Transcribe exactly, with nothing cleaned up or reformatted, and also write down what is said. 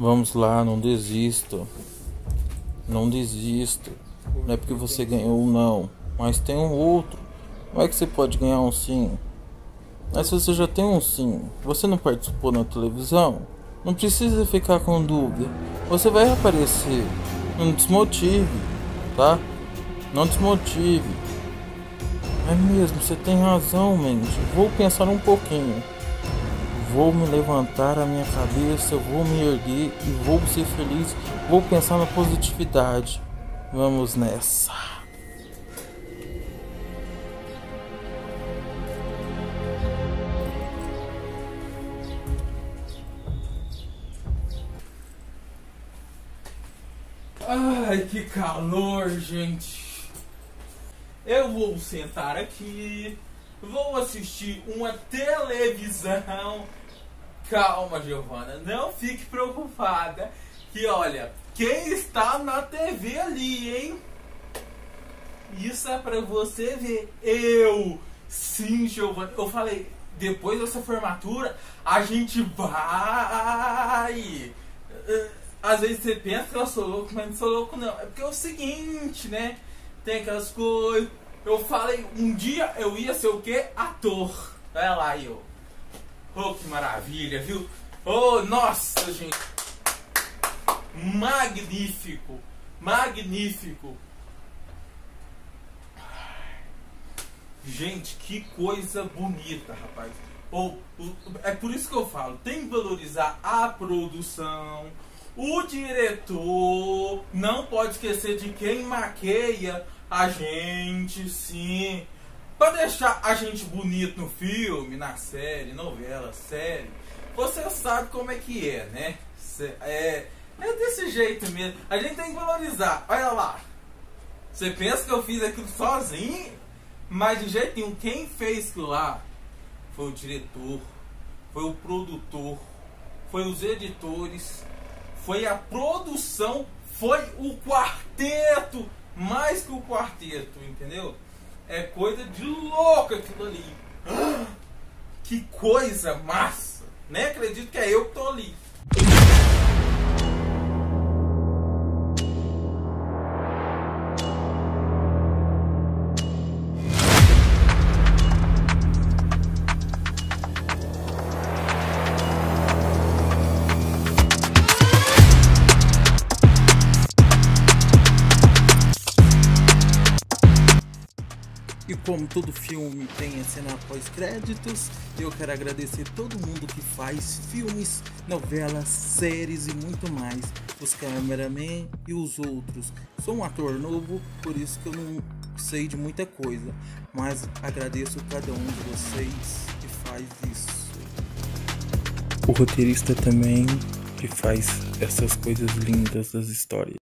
Vamos lá, não desisto. Não desisto. Não é porque você ganhou um não, mas tem um outro. Como é que você pode ganhar um sim? Mas se você já tem um sim, você não participou na televisão, não precisa ficar com dúvida. Você vai aparecer. Não desmotive, tá? Não desmotive. É mesmo, você tem razão, mente. Vou pensar um pouquinho. Vou me levantar a minha cabeça, vou me erguer e vou ser feliz. Vou pensar na positividade. Vamos nessa. Ai, que calor, gente. Eu vou sentar aqui, vou assistir uma televisão. Calma, Giovana, não fique preocupada. Que olha, quem está na T V ali, hein? Isso é pra você ver. Eu, sim, Giovana. Eu falei, depois dessa formatura, a gente vai. Às vezes você pensa que eu sou louco, mas não sou louco não. É porque é o seguinte, né? Tem aquelas coisas. Eu falei, um dia eu ia ser o quê? Ator. Olha lá, eu. Oh, que maravilha, viu? Oh, nossa, gente. Magnífico. Magnífico. Gente, que coisa bonita, rapaz. Oh, é por isso que eu falo, tem que valorizar a produção. O diretor não pode esquecer de quem maqueia a gente, sim. Pra deixar a gente bonito no filme, na série, novela, série. Você sabe como é que é, né? É, é desse jeito mesmo. A gente tem que valorizar. Olha lá. Você pensa que eu fiz aquilo sozinho? Mas de jeito nenhum. Quem fez aquilo lá foi o diretor, foi o produtor, foi os editores, foi a produção, foi o quarteto. Mais que o quarteto, entendeu? É coisa de louca aquilo ali. Ah, que coisa massa! Nem acredito que é eu que tô ali. E como todo filme tem a cena pós-créditos, eu quero agradecer todo mundo que faz filmes, novelas, séries e muito mais. Os cameramen e os outros. Sou um ator novo, por isso que eu não sei de muita coisa. Mas agradeço a cada um de vocês que faz isso. O roteirista também, que faz essas coisas lindas das histórias.